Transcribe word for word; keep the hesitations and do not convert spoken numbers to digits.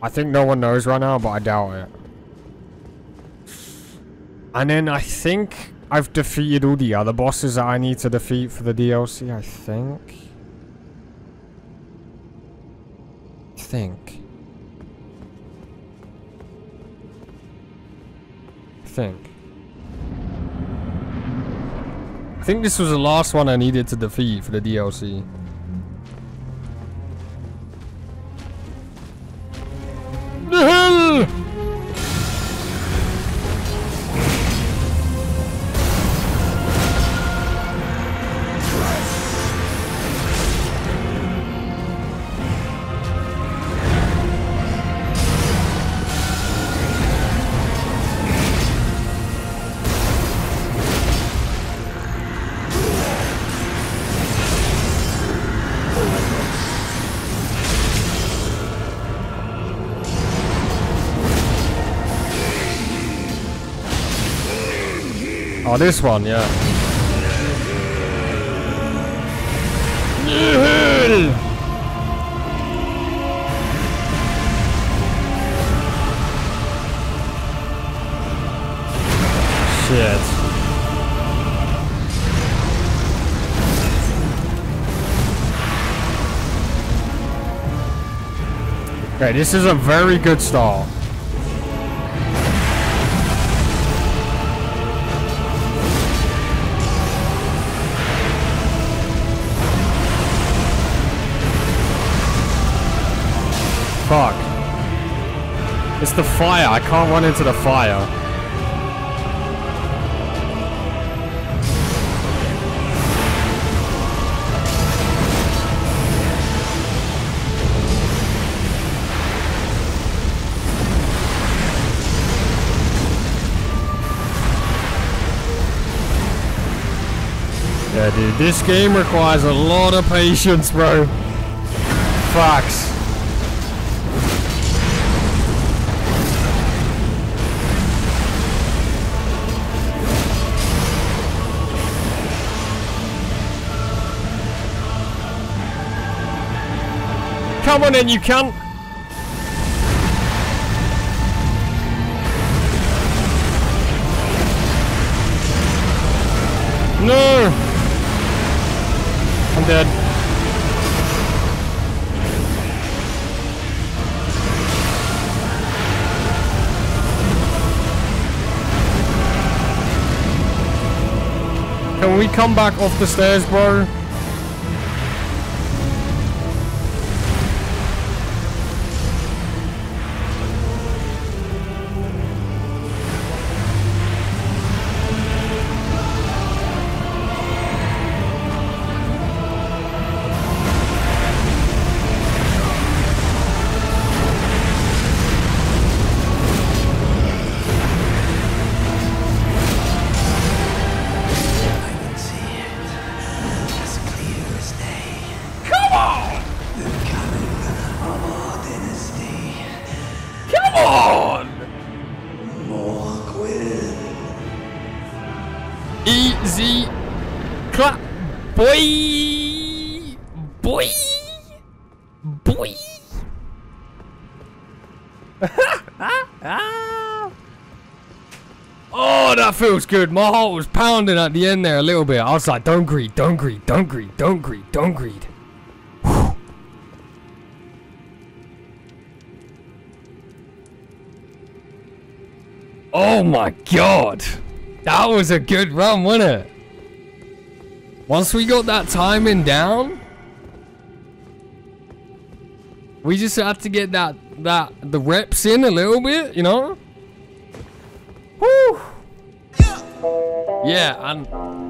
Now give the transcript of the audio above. I think no one knows right now, but I doubt it. And then I think I've defeated all the other bosses that I need to defeat for the D L C, I think. I think. I think. I think this was the last one I needed to defeat for the D L C. The hell? Oh, this one, yeah. Shit. Okay, this is a very good start. Fuck. It's the fire. I can't run into the fire. Yeah, dude. This game requires a lot of patience, bro. Fucks. Come on in, you cunt! No! I'm dead. Can we come back off the stairs, bro? Feels good. My heart was pounding at the end there a little bit. I was like, don't greed, don't greed, don't greed, don't greed, don't greed. Whew. Oh my god. That was a good run, wasn't it? Once we got that timing down, we just had to get that, that, the reps in a little bit, you know? Whew. Yeah, and